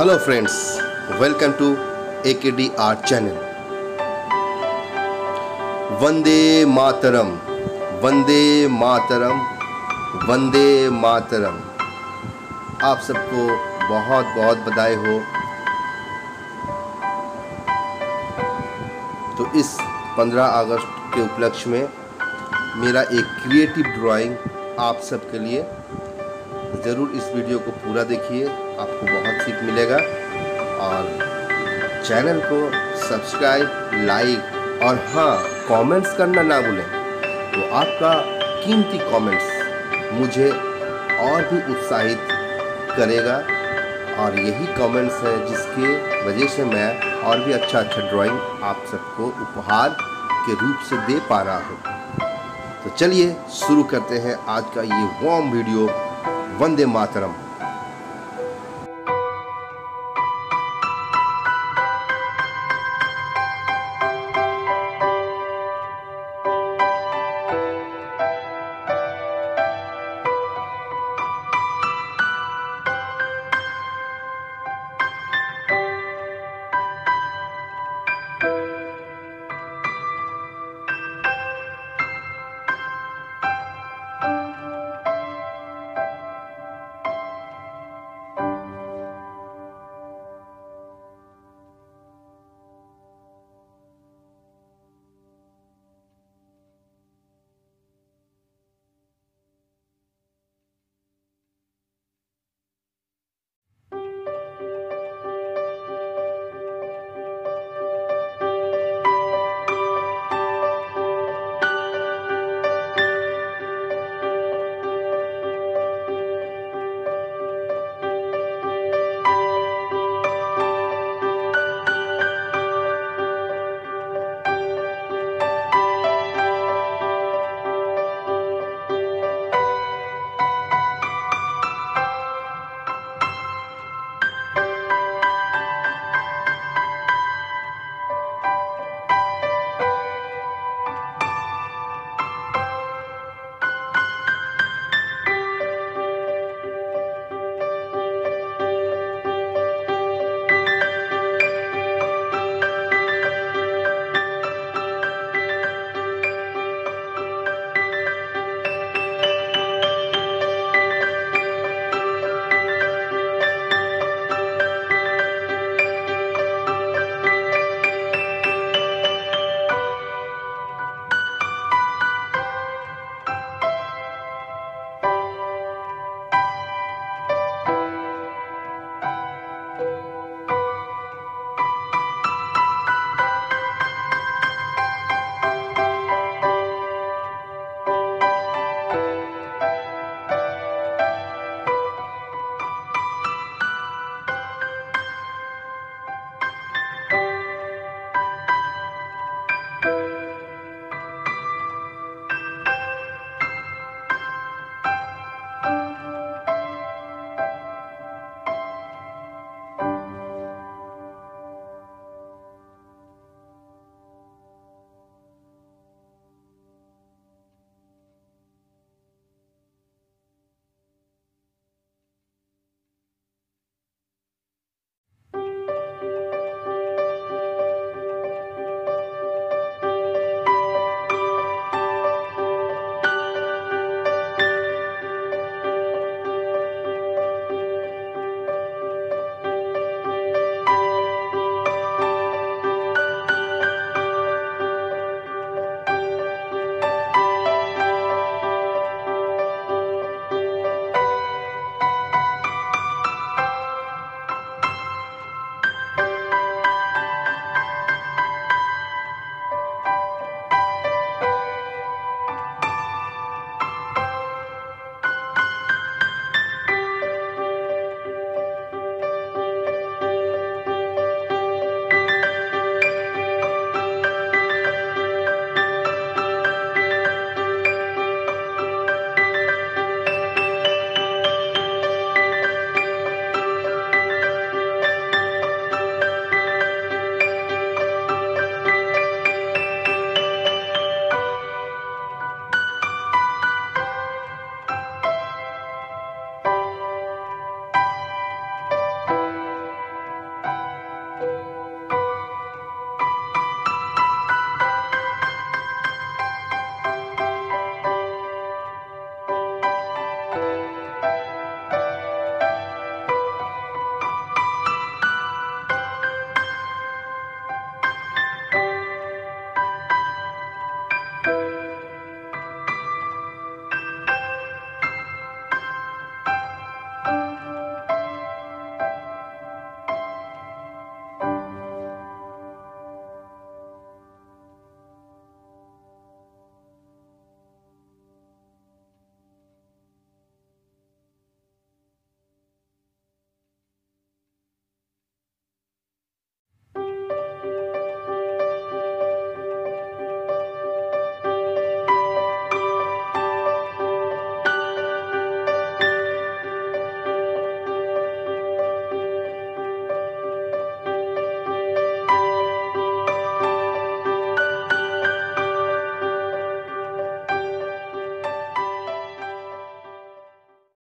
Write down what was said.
Hello friends, welcome to Acady Art Channel. Vande Mataram, Vande Mataram, Vande Mataram. आप सबको बहुत बहुत बधाई हो। तो इस 15 अगस्त के उपलक्ष्य में मेरा एक क्रिएटिव ड्राइंग आप सबके लिए, ज़रूर इस वीडियो को पूरा देखिए, आपको बहुत सीख मिलेगा। और चैनल को सब्सक्राइब, लाइक और हाँ, कमेंट्स करना ना भूलें। तो आपका कीमती कमेंट्स मुझे और भी उत्साहित करेगा और यही कमेंट्स है जिसके वजह से मैं और भी अच्छा ड्राइंग आप सबको उपहार के रूप से दे पा रहा हूँ। तो चलिए शुरू करते हैं आज का ये वार्म वीडियो। वंदे मातरम।